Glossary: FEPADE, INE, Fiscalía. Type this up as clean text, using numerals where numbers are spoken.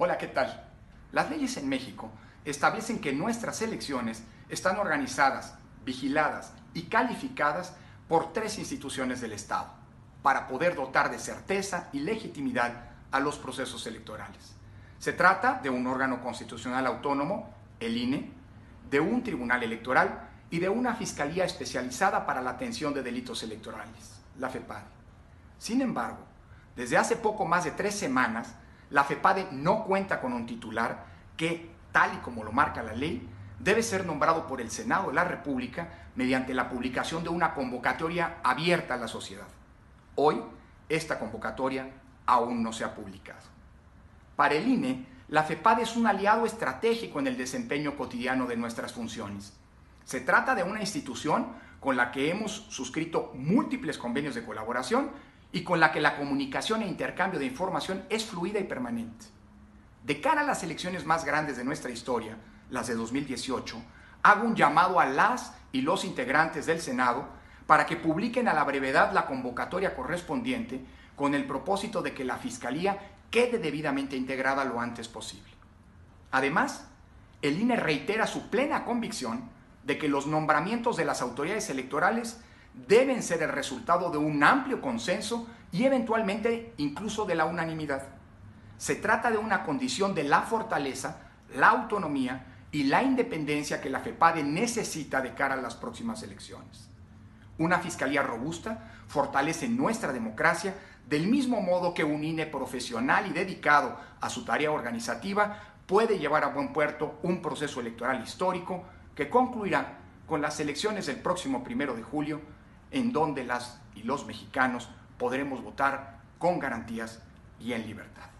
Hola, ¿qué tal? Las leyes en México establecen que nuestras elecciones están organizadas, vigiladas y calificadas por tres instituciones del Estado para poder dotar de certeza y legitimidad a los procesos electorales. Se trata de un órgano constitucional autónomo, el INE, de un tribunal electoral y de una fiscalía especializada para la atención de delitos electorales, la FEPADE. Sin embargo, desde hace poco más de 3 semanas, la FEPADE no cuenta con un titular que, tal y como lo marca la ley, debe ser nombrado por el Senado de la República mediante la publicación de una convocatoria abierta a la sociedad. Hoy, esta convocatoria aún no se ha publicado. Para el INE, la FEPADE es un aliado estratégico en el desempeño cotidiano de nuestras funciones. Se trata de una institución con la que hemos suscrito múltiples convenios de colaboración y con la que la comunicación e intercambio de información es fluida y permanente. De cara a las elecciones más grandes de nuestra historia, las de 2018, hago un llamado a las y los integrantes del Senado para que publiquen a la brevedad la convocatoria correspondiente con el propósito de que la Fiscalía quede debidamente integrada lo antes posible. Además, el INE reitera su plena convicción de que los nombramientos de las autoridades electorales deben ser el resultado de un amplio consenso y eventualmente incluso de la unanimidad. Se trata de una condición de la fortaleza, la autonomía y la independencia que la FEPADE necesita de cara a las próximas elecciones. Una fiscalía robusta fortalece nuestra democracia del mismo modo que un INE profesional y dedicado a su tarea organizativa puede llevar a buen puerto un proceso electoral histórico que concluirá con las elecciones del próximo 1 de julio, en donde las y los mexicanos podremos votar con garantías y en libertad.